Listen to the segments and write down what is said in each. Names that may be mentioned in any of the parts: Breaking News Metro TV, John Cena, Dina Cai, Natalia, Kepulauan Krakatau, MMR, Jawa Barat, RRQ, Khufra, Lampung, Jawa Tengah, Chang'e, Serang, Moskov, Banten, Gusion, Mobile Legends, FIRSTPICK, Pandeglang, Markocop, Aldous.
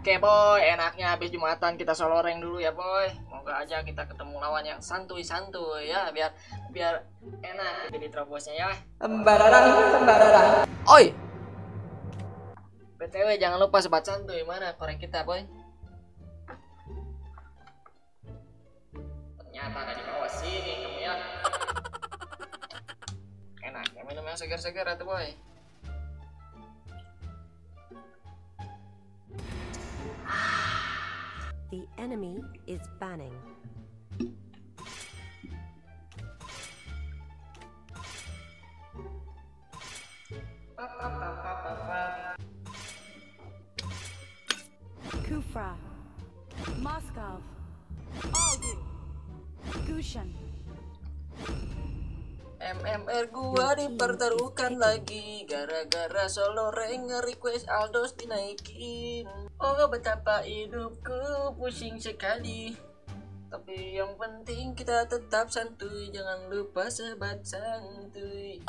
Oke boy, enaknya habis Jumatan kita solo rank dulu ya boy. Moga aja kita ketemu lawan yang santuy-santuy ya, biar enak jadi terobosnya ya. Sembarang. Oi. BTW jangan lupa sobat santuy, mana korek kita boy? Ternyata ada di bawah sini kamu ya. Enak, ya minum yang segar-segar ya boy. The enemy is banning. Khufra, Moskov, Aldous, Gusion. MMR gua dipertaruhkan lagi gara-gara solo rank request Aldous dinaikin. Oh betapa hidupku pusing sekali. Tapi yang penting kita tetap santuy, jangan lupa sobat santuy.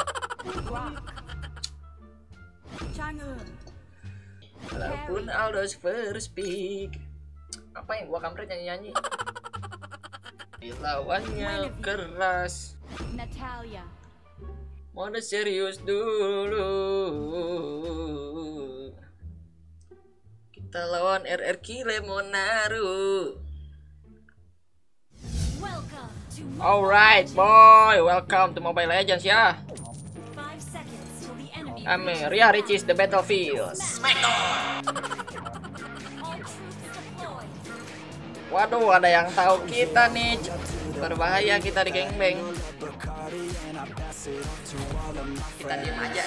Chang'e. Walaupun Aldous first pick. Apa yang gua kampret nyanyi-nyanyi? Lawannya keras. Natalia. Mode serius dulu. Kita lawan RRQ Lemonaru. Alright boy, welcome to Mobile Legends ya. Ria reaches the battlefield. Smackdown. Waduh, ada yang tahu kita nih. Berbahaya kita di gangbang. Kita diam aja.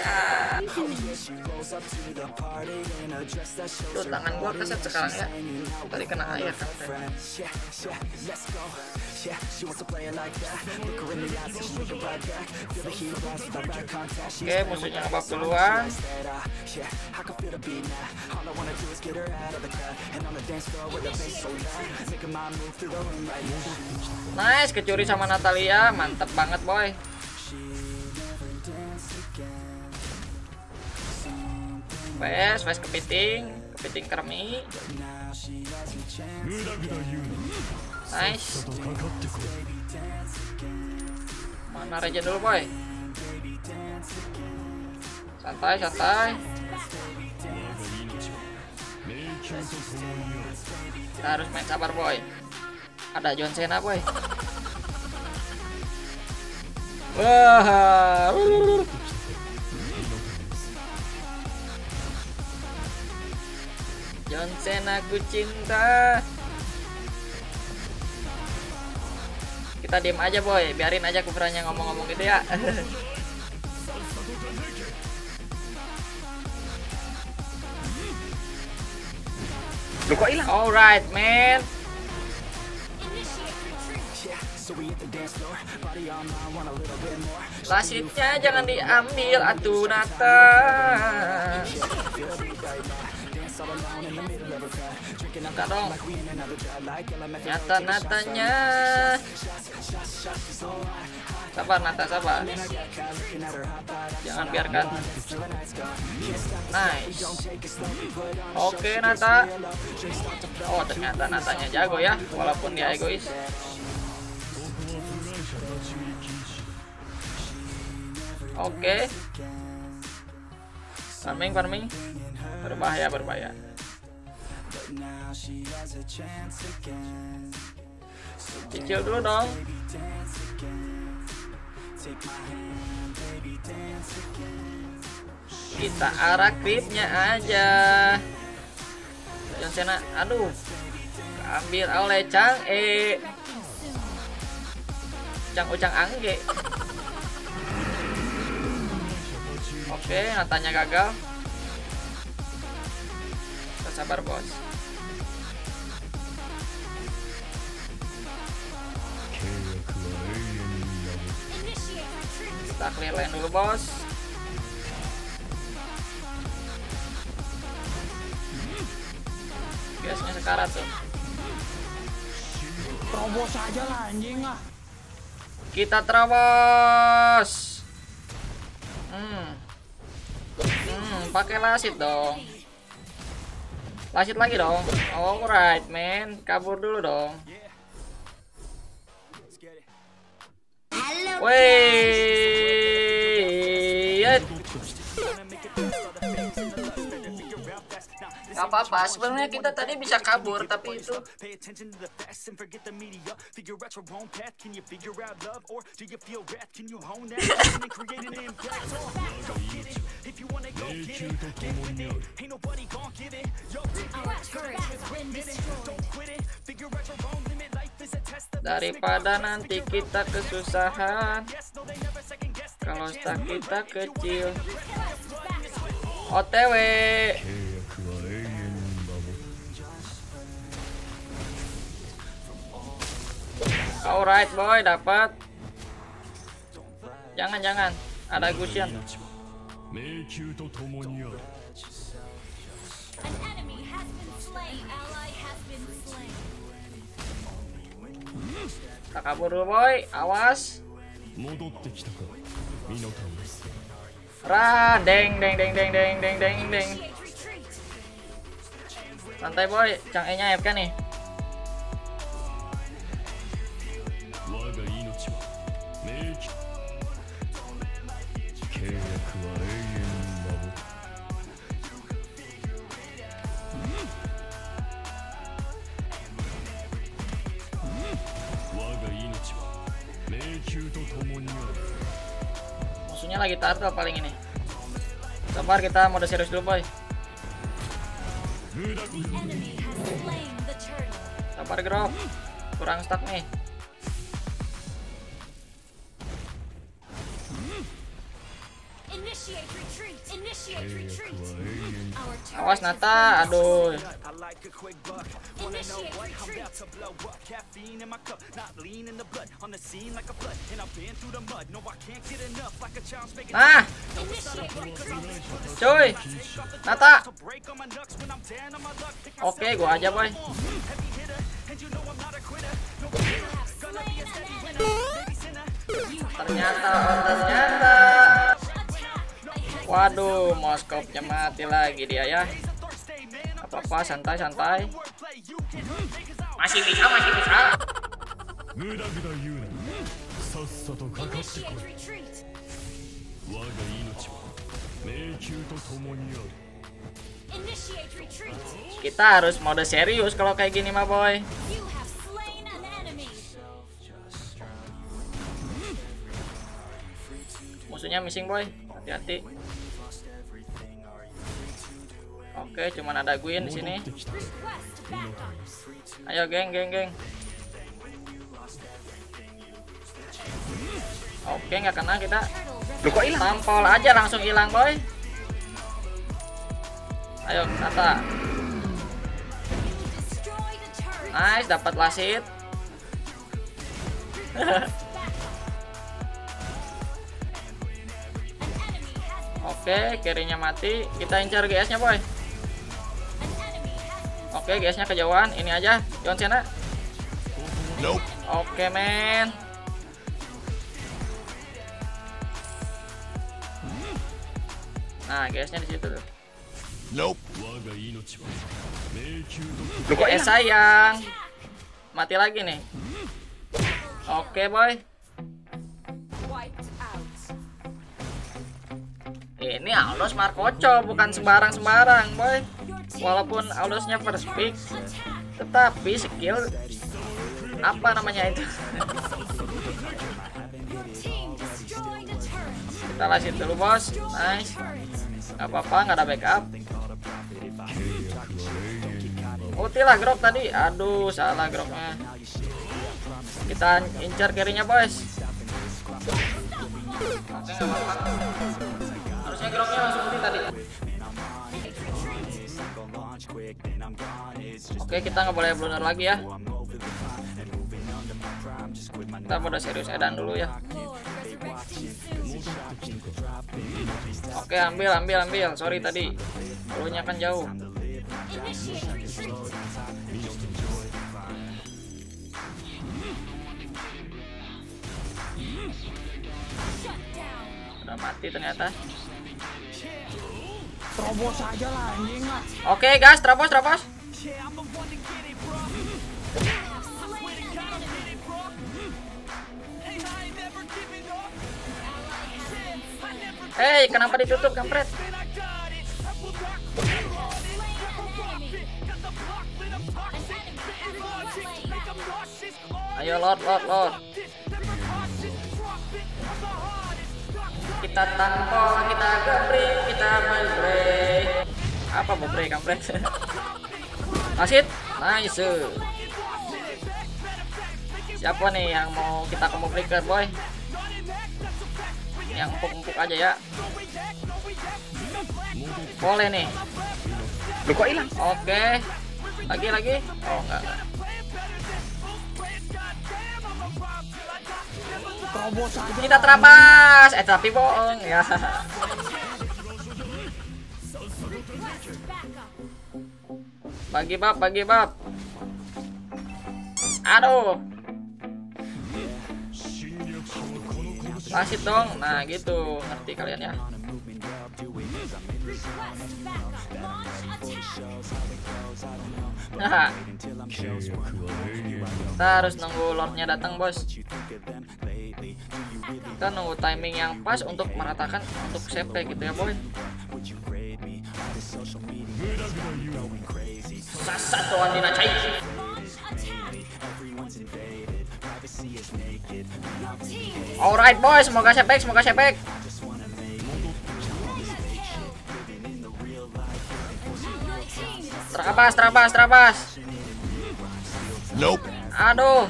Tuh, tangan gua keset sekarang ya. Tadi kena air kan. Oke, musuhnya abak duluan. Nice, kecuri sama Natalia, mantep banget boy. Wes kepiting kremi. Nice. Mana raja dulu boy. Santai. Kita harus main sabar boy. Ada John Cena boy. Wah. John Cena ku cinta. Kita diem aja boy, biarin aja Khufranya ngomong-ngomong gitu ya. Lu kok hilang? Alright man. Lasitnya jangan diambil atuh Nata. Nata dong. Nata-natanya. Sabar Nata, sabar. Jangan biarkan. Nice. Oke Nata. Oh ternyata Natanya jago ya, walaupun dia egois. Oke. Farming. Berbahaya. Cicil dulu dong. Kita arah creepnya aja. John Cena, aduh. Ambil oleh Chang'e. Chang'e. Oke, Natanya gagal. Sabar bos. Kita clear lane dulu, bos. Biasanya sekarat tuh. Terobos aja lah, anjing lah. Kita terobos. Pakai lasit dong. Lasit lagi dong. Alright, man. Kabur dulu dong. Wey, nggak apa-apa. Sebenarnya kita tadi bisa kabur, tapi itu daripada nanti kita kesusahan kalau stack kita kecil. OTW. Alright boy, dapat. Jangan-jangan ada Gusion. Kita kabur dulu boy, awas. Rah, deng. Santai boy, Chang'e nya AFK nih. Musuhnya lagi turtle paling ini. Sabar, kita mode serius dulu boy. Sabar grok, kurang stuck nih. Awas Nata, aduh. Nah, cuy, Nata. Oke, gua aja boy. Ternyata. Waduh, Moskopnya mati lagi dia ya. Apa-apa, santai-santai. Masih bisa. Kita harus mode serius kalau kayak gini mah, boy. Musuhnya missing, boy. Hati-hati. Oke, cuman ada Guin di sini. Ayo geng. Oke, nggak kena kita. Loh, kok hilang? Tampol aja langsung hilang, boy. Ayo, Nata. Nice, dapat lasit. Oke, carry-nya mati. Kita incar GS-nya, boy. Oke, GS-nya kejauhan. Ini aja, John Cena. Nope. Oke, men. Nah, GS-nya di situ tuh. Nope. GS sayang. Mati lagi nih. Oke, boy. Ini Aldous Markocop, bukan sembarang-sembarang, boy. Walaupun Aldousnya first pick, tetapi skill apa namanya itu? Kita lasit dulu, bos. Nice. Gak apa-apa, nggak ada backup. Ulti lah grok tadi. Aduh, salah groknya. Kita incar carry-nya, boys. Harusnya groknya langsung ulti tadi. Oke, kita nggak boleh blunder lagi ya. Kita mode serius edan dulu ya. Oke, ambil. Sorry tadi pelunya kan jauh. Udah mati ternyata. Terobos aja lah, anjing lah. Oke, guys, terobos. Hey, kenapa ditutup, kampret? Ayo, Lord. Kita tampol, kita gebrik, kita break. Apa mau break, kampret? Asyik, nice. Siapa nih yang mau kita kemukliker, boy? Yang empuk-empuk aja ya. Boleh nih. Lu kok hilang? Oke. Lagi. Oh, enggak. Kita terabas. Tapi bohong ya. Bagi bab. Aduh. Pasit dong, nah gitu, ngerti kalian ya. Nah, kita harus nunggu lordnya datang, bos. Kita nunggu timing yang pas untuk meratakan untuk CP gitu ya, boy. Sasat lawan Dina Cai. Alright boys, semoga sepek. Terabas. Nope. Aduh.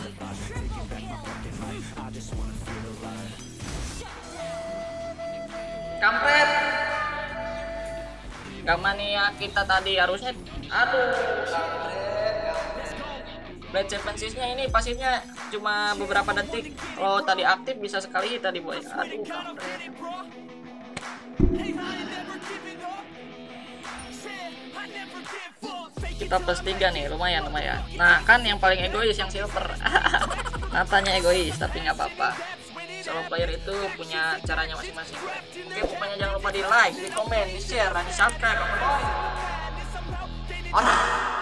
Kampret. Gak mania kita tadi harusnya. Aduh. Blade Championship-nya ini pasifnya cuma beberapa detik. Kalau tadi aktif bisa sekali tadi, boy. Aduh. Kita plus 3 nih, lumayan. Nah, kan yang paling egois yang silver. Natanya egois, tapi nggak apa-apa. Solo player itu punya caranya masing-masing. Oke, pokoknya jangan lupa di like, di komen, di share, dan di subscribe. Orang.